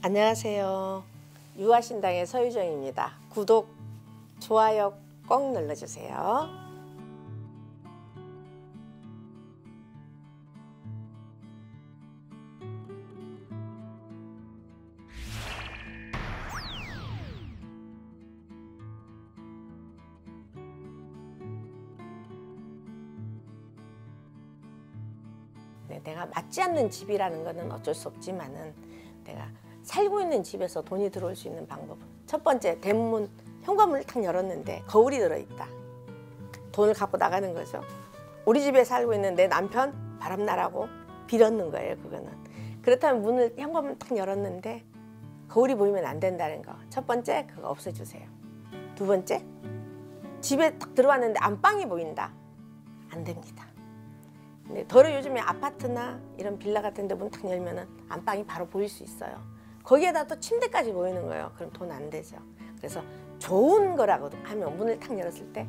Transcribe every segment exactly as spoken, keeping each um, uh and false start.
안녕하세요. 유아신당의 서유정입니다. 구독, 좋아요 꼭 눌러주세요. 네, 내가 맞지 않는 집이라는 것은 어쩔 수 없지만은 내가 살고 있는 집에서 돈이 들어올 수 있는 방법. 첫 번째, 대문 현관문을 탁 열었는데 거울이 들어있다. 돈을 갖고 나가는 거죠. 우리 집에 살고 있는 내 남편 바람나라고 빌었는 거예요. 그거는 그렇다면 문을 현관문 탁 열었는데 거울이 보이면 안 된다는 거. 첫 번째, 그거 없애주세요. 두 번째, 집에 딱 들어왔는데 안방이 보인다. 안 됩니다. 근데 더러 요즘에 아파트나 이런 빌라 같은 데 문 탁 열면은 안방이 바로 보일 수 있어요. 거기에다 또 침대까지 보이는 거예요. 그럼 돈 안 되죠. 그래서 좋은 거라고 하면 문을 탁 열었을 때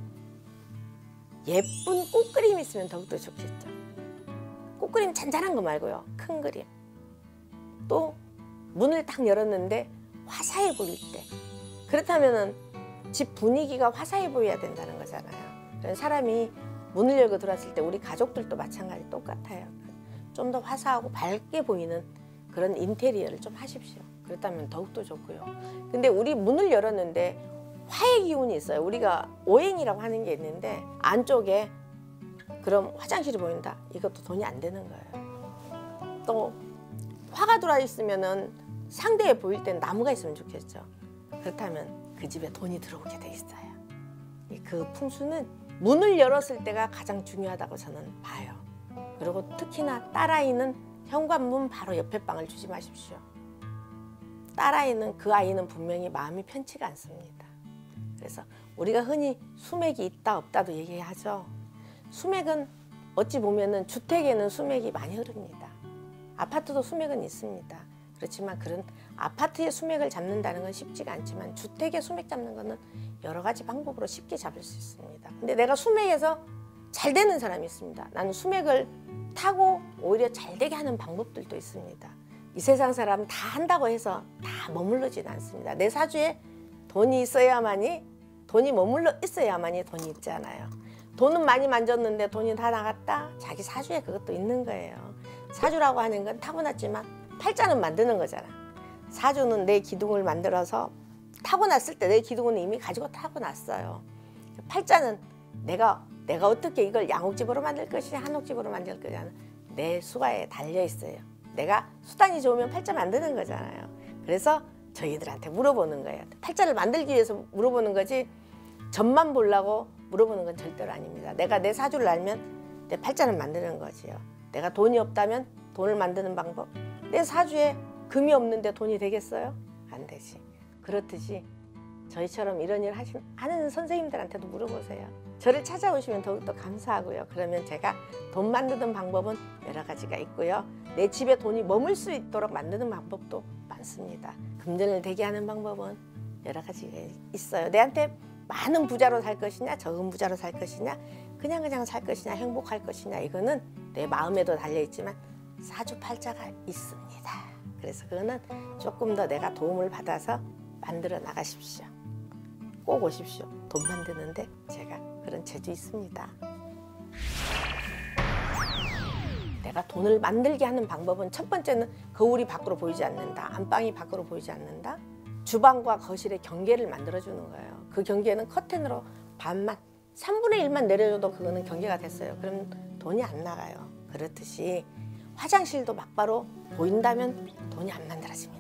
예쁜 꽃 그림 있으면 더욱더 좋겠죠. 꽃 그림 잔잔한 거 말고요. 큰 그림. 또 문을 탁 열었는데 화사해 보일 때. 그렇다면은 집 분위기가 화사해 보여야 된다는 거잖아요. 사람이 문을 열고 들어왔을 때 우리 가족들도 마찬가지 똑같아요. 좀 더 화사하고 밝게 보이는 그런 인테리어를 좀 하십시오. 그렇다면 더욱더 좋고요. 근데 우리 문을 열었는데 화의 기운이 있어요. 우리가 오행이라고 하는 게 있는데 안쪽에 그럼 화장실이 보인다. 이것도 돈이 안 되는 거예요. 또 화가 들어와 있으면은 상대에 보일 땐 나무가 있으면 좋겠죠. 그렇다면 그 집에 돈이 들어오게 돼 있어요. 그 풍수는 문을 열었을 때가 가장 중요하다고 저는 봐요. 그리고 특히나 딸아이는 현관문 바로 옆에 방을 주지 마십시오. 딸아이는 그 아이는 분명히 마음이 편치가 않습니다. 그래서 우리가 흔히 수맥이 있다 없다도 얘기하죠. 수맥은 어찌 보면은 주택에는 수맥이 많이 흐릅니다. 아파트도 수맥은 있습니다. 그렇지만 그런 아파트의 수맥을 잡는다는 건 쉽지가 않지만 주택의 수맥 잡는 거는 여러 가지 방법으로 쉽게 잡을 수 있습니다. 근데 내가 수맥에서 잘 되는 사람이 있습니다. 나는 수맥을 타고 오히려 잘 되게 하는 방법들도 있습니다. 이 세상 사람 다 한다고 해서 다 머물러진 않습니다. 내 사주에 돈이 있어야만이 돈이 머물러 있어야만이 돈이 있잖아요. 돈은 많이 만졌는데 돈이 다 나갔다? 자기 사주에 그것도 있는 거예요. 사주라고 하는 건 타고났지만 팔자는 만드는 거잖아. 사주는 내 기둥을 만들어서 타고났을 때 내 기둥은 이미 가지고 타고났어요. 팔자는 내가 내가 어떻게 이걸 양옥집으로 만들 것이냐 한옥집으로 만들 것이냐는 내 수가에 달려 있어요. 내가 수단이 좋으면 팔자 만드는 거잖아요. 그래서 저희들한테 물어보는 거예요. 팔자를 만들기 위해서 물어보는 거지 점만 보려고 물어보는 건 절대로 아닙니다. 내가 내 사주를 알면 내 팔자는 만드는 거지요. 내가 돈이 없다면 돈을 만드는 방법. 내 사주에 금이 없는데 돈이 되겠어요? 안 되지. 그렇듯이 저희처럼 이런 일 하시는, 하는 선생님들한테도 물어보세요. 저를 찾아오시면 더욱더 감사하고요. 그러면 제가 돈 만드는 방법은 여러 가지가 있고요. 내 집에 돈이 머물 수 있도록 만드는 방법도 많습니다. 금전을 되게 하는 방법은 여러 가지가 있어요. 내한테 많은 부자로 살 것이냐, 적은 부자로 살 것이냐, 그냥 그냥 살 것이냐, 행복할 것이냐, 이거는 내 마음에도 달려있지만 사주 팔자가 있습니다. 그래서 그거는 조금 더 내가 도움을 받아서 만들어 나가십시오. 꼭 오십시오. 돈 만드는데 제가 그런 재주 있습니다. 내가 돈을 만들게 하는 방법은 첫 번째는 거울이 밖으로 보이지 않는다. 안방이 밖으로 보이지 않는다. 주방과 거실의 경계를 만들어주는 거예요. 그 경계는 커튼으로 반만, 삼분의 일만 내려줘도 그거는 경계가 됐어요. 그럼 돈이 안 나가요. 그렇듯이 화장실도 막바로 보인다면 돈이 안 만들어집니다.